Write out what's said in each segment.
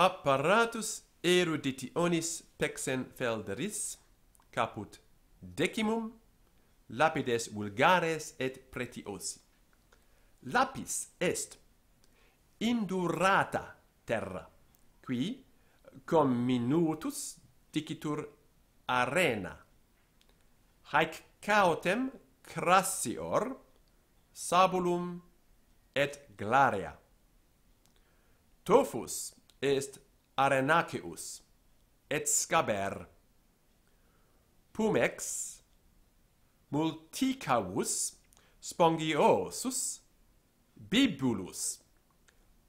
Apparatus Eruditionis Pexenfelderis, caput decimum, lapides vulgares et pretiosi. Lapis est indurata terra, qui comminutus dicitur arena. Haec cautem crassior sabulum et glarea. Tophus est arenaceus et scaber. Pumex multicavus spongiosus bibulus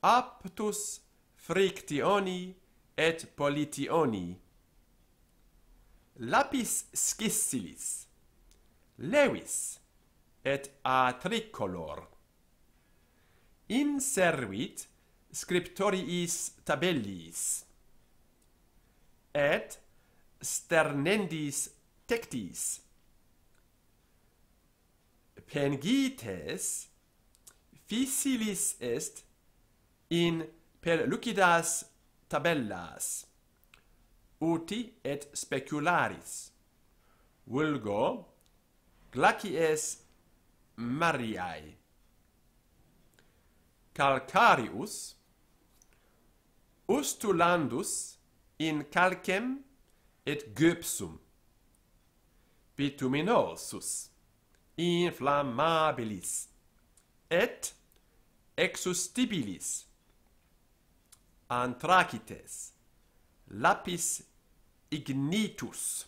aptus frictioni et politioni. Lapis scissilis levis et atricolor. Inservit scriptoriis tabellis et sternendis tectis. Pengites fissilis est in pellucidas tabellas, uti et specularis, vulgo glacies Mariae. Calcarius ustulandus in calcem et gypsum, bituminosus inflammabilis et exustibilis. Anthracites lapis ignitus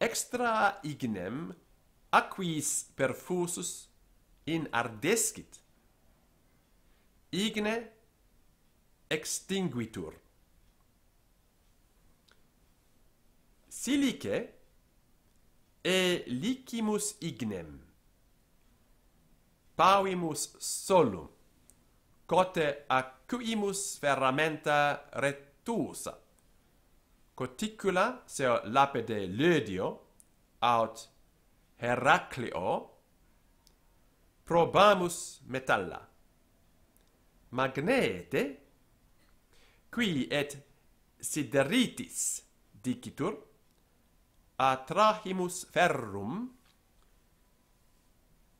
extra ignem aquis perfusus in ardescit, igne extinguitur. Silice e licimus ignem, pavimus solum, cote acuimus ferramenta retusa, coticula seo lapide Lödio aut Heraclio probamus metalla. Magnete qui et sideritis dicitur atrahimus ferrum.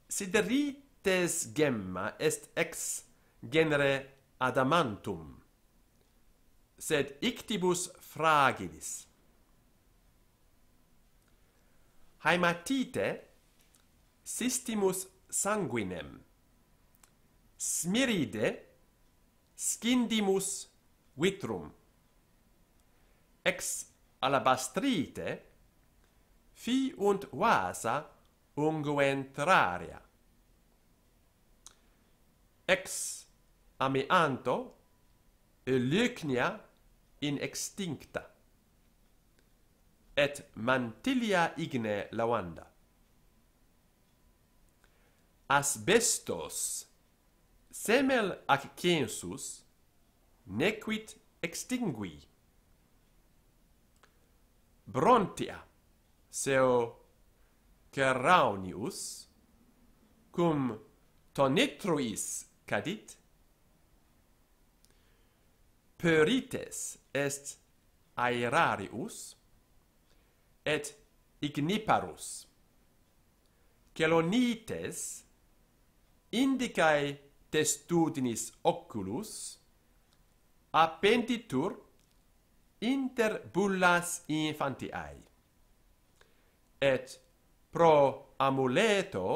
Siderites gemma est ex genere adamantum, sed ictibus fragilis. Haematite sistimus sanguinem, smiride scindimus vitrum. Ex alabastrite fi und vasa unguentraria. Ex amianto leucnia in extincta et mantilia igne lavanda. Asbestos semel accensus nequit extingui. Brontia seo Ceraunius cum tonitruis cadit. Perites est aerarius et igniparus. Celonites indicae testudinis oculus appenditur inter bullas infantiae, et pro amuleto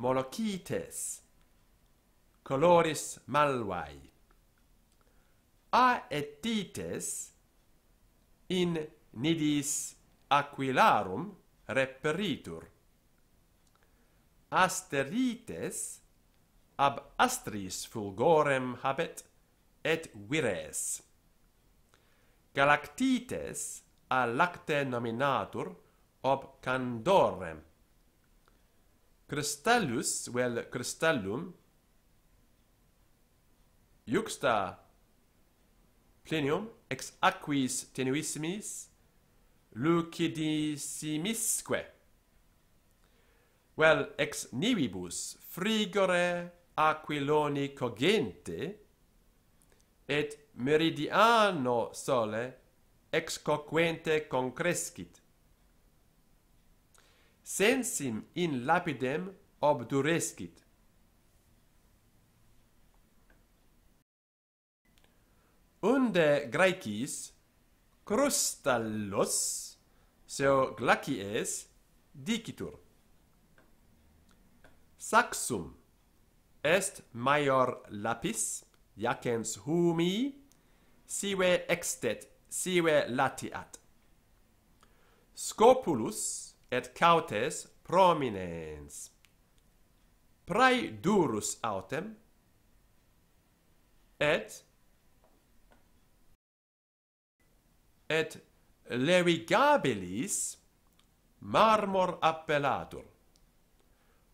molocites coloris malvae. Aetites in nidis aquilarum reperitur. Asterites ab astris fulgorem habet et vires. Galactites a lacte nominatur ob candorem. Crystallus vel crystallum iuxta plenium ex aquis tenuissimis lucidissimisque, vel ex nivibus frigore aquiloni cogente et meridiano sole excoquente concrescit. Sensim in lapidem obdurescit. Unde Graecis crustallos seu glacies dicitur. Saxum est maior lapis, jacens humi, sive extet, sive latiat. Scopulus et cautes prominens. Praedurus autem et levigabilis marmor appellatur,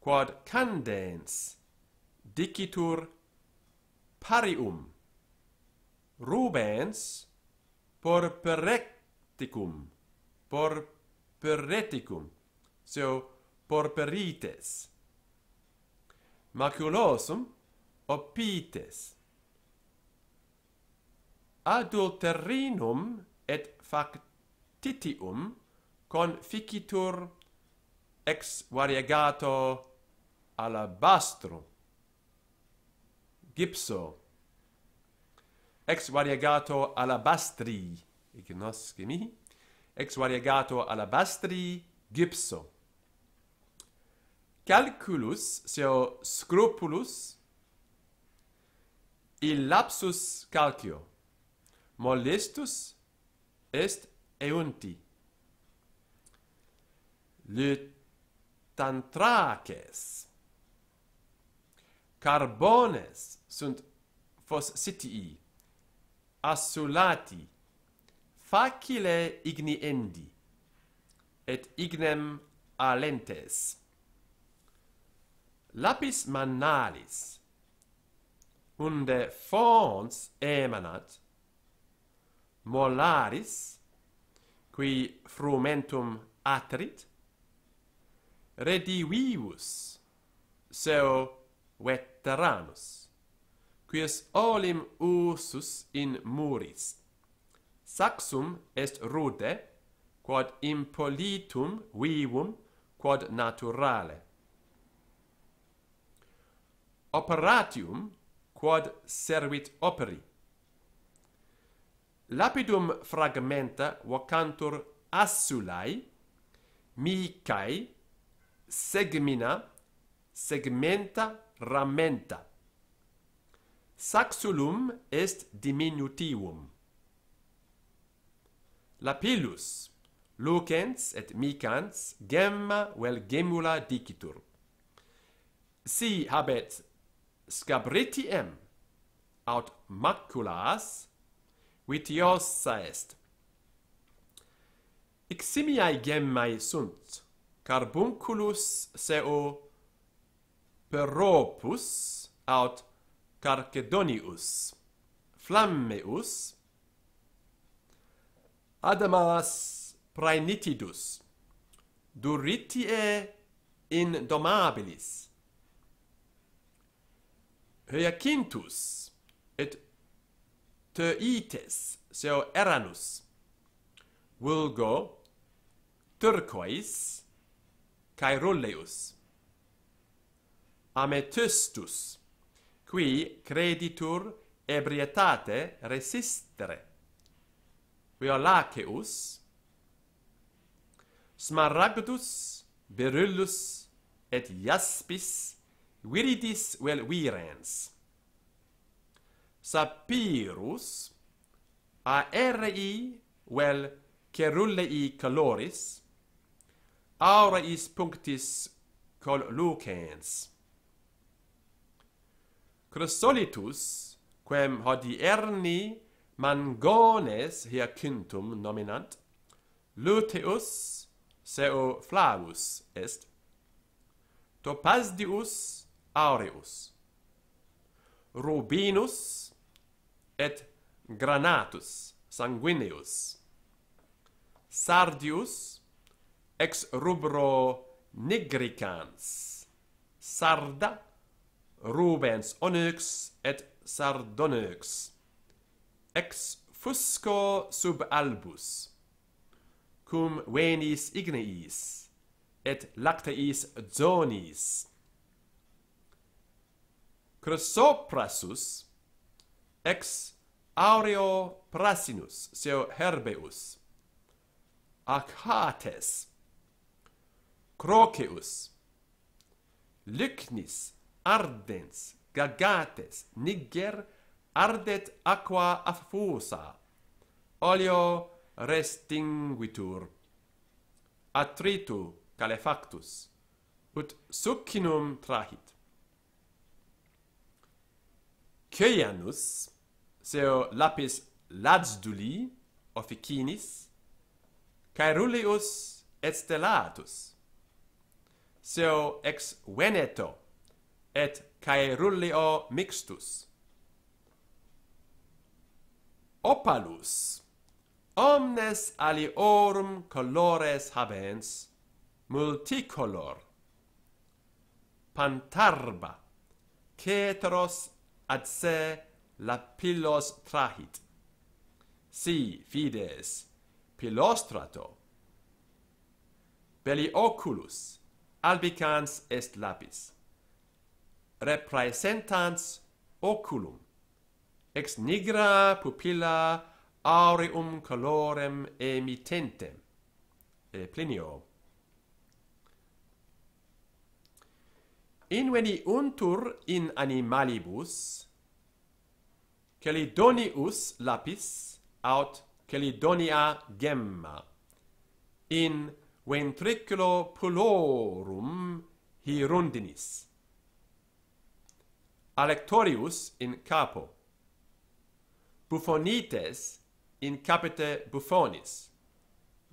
quod candens dicitur parium, Rubens porpereticum, so porperites, maculosum opites, adulterinum et factitium conficitur ex variegato alabastro, gipso, ex variegato alabastri, ignoscemi, ex variegato alabastri, gipso. Calculus seu scrupulus illapsus calcio, molestus est eunti. Lytantraces carbones sunt fossitii, assulati, facile igneendi, et ignem alentes. Lapis mannalis, unde fons emanat, molaris, qui frumentum atrit, redivivus seu veteranus, quies olim usus in muris. Saxum est rude, quod impolitum vivum, quod naturale. Operatium, quod servit operi. Lapidum fragmenta vocantur assulae, micae, segmina, segmenta, ramenta. Saxulum est diminutivum. Lapillus, lucens et micans, gemma vel gemmula dicitur. Si habet scabritiem aut maculas, vitiosa est. Iximiae gemmae sunt, carbunculus seu peropus aut carcedonius, flammeus, adamas praenitidus, duritie indomabilis. Hyacinthus et Teites seu eranus, vulgo turcois caeruleus. Amethystus, qui creditur ebrietate resistere, violaceus, smaragdus, beryllus et jaspis, viridis vel virens. Sapirus, aerei vel cerulei caloris, aureis punctis collucens. Chrysolitus, quem hodierni mangones hyacinthum nominant, luteus seu flavus est, topasdius aureus, rubinus et granatus sanguineus, sardius ex rubro nigricans, sarda, rubens onyx et sardonyx, ex fusco sub albus, cum venis igneis, et lacteis zonis. Chrysoprasus, ex aureo prasinus, seu herbeus, Achates, Croceus, Lycnis, Ardens, Gagates, Niger, Ardet aqua affusa, oleo restinguitur, Atritu calefactus, ut succinum trahit. Ceianus, seu lapis lazuli officinis, Caeruleus et stellatus, seu ex Veneto et Caeruleo mixtus. Opalus, omnes aliorum colores habens, multicolor, Pantarba, ceteros ad se lapillos trahit, si fides pilostrato. Belioculus, albicans est lapis, repraesentans oculum, ex nigra pupilla aureum colorem emittentem. E Plinio. Inveniuntur in animalibus, Celidonius lapis aut Celidonia gemma, in ventriculo pulorum hirundinis, Alectorius in capo, Buffonites in capite buffonis,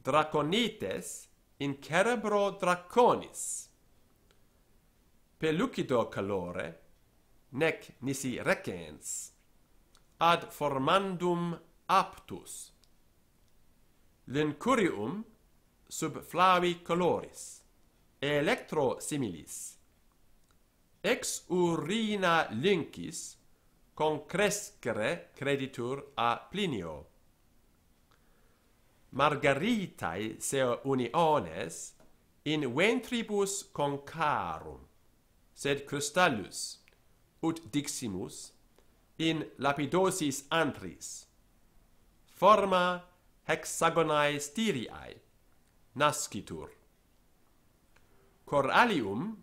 Draconites in cerebro draconis. Pellucido calore, nec nisi recens, ad formandum aptus. Lincurium sub flavi coloris, electro similis, ex urina lincis concrescere creditur a Plinio. Margaritae seu uniones in ventribus concarum, sed crustallus, ut diximus, in lapidosis antris, forma hexagonae stiriae nascitur. Corallium,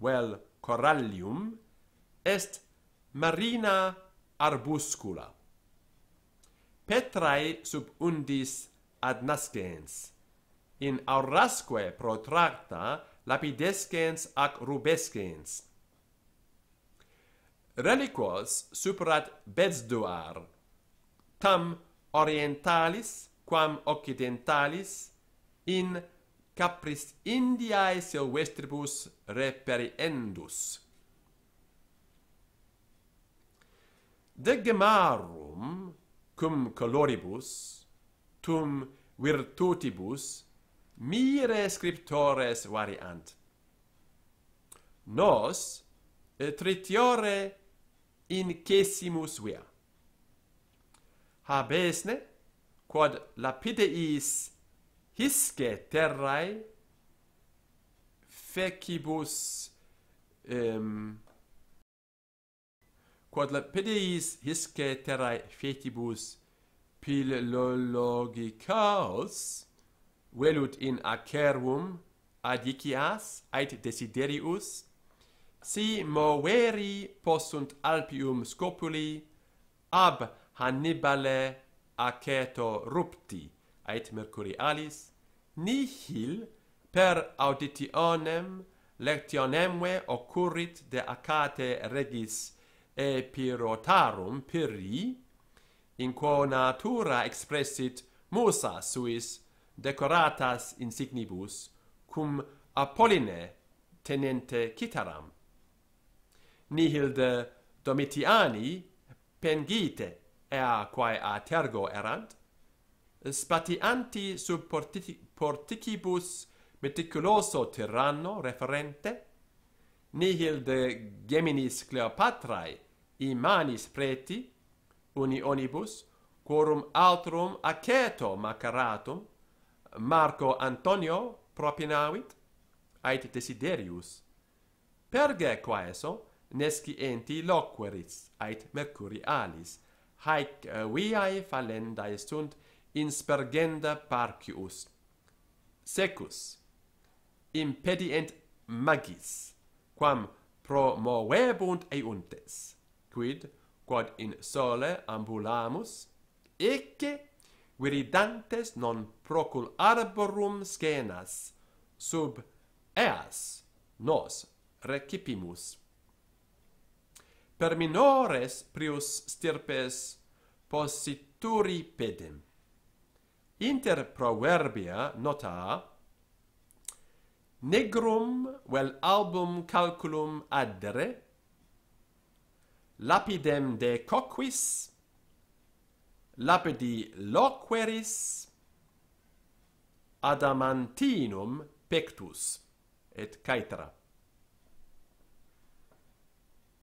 vel corallium, est marina arbuscula, petrae sub undis ad nascens, in aurasque protracta lapidescens ac rubescens. Reliquos superat Bedsdoar, tam orientalis quam occidentalis, in capris Indiae silvestribus reperiendus. De gemarum, cum coloribus, tum virtutibus, mire scriptores variant. Nos tritiore incesimus via. Habesne, quod lapideis hisce terrae, fecibus, quod lapideis hisce terrae fecibus pillologicaos, velut in acervum adicias ait desiderius, si moveri possunt alpium scopuli, ab Hannibale aceto rupti, ait mercurialis, nihil per auditionem lectionemve occurrit de Acate regis Epirotarum Pyrrhi, in quo natura expressit musa suis decoratas insignibus, cum Apolline tenente citaram. Nihil de Domitiani pengite, ea quae a tergo erant, spatianti sub porticibus meticuloso tiranno referente, nihil de Geminis Cleopatrae imanis preti unionibus quorum altrum aceto maceratum, Marco Antonio propinavit, ait desiderius, perge quaeso nescienti loqueris, ait mercuri alis, haec viae falendae sunt inspergenda parcius, secus impedient magis, quam promovebunt euntes, quid, quod in sole ambulamus, ecce viridantes non procul arborum scenas, sub eas nos recipimus. Per minores prius stirpes posituri pedem. Inter proverbia nota negrum vel album calculum addere, lapidem de coquis, lapidi loqueris, adamantinum pectus, et caetera.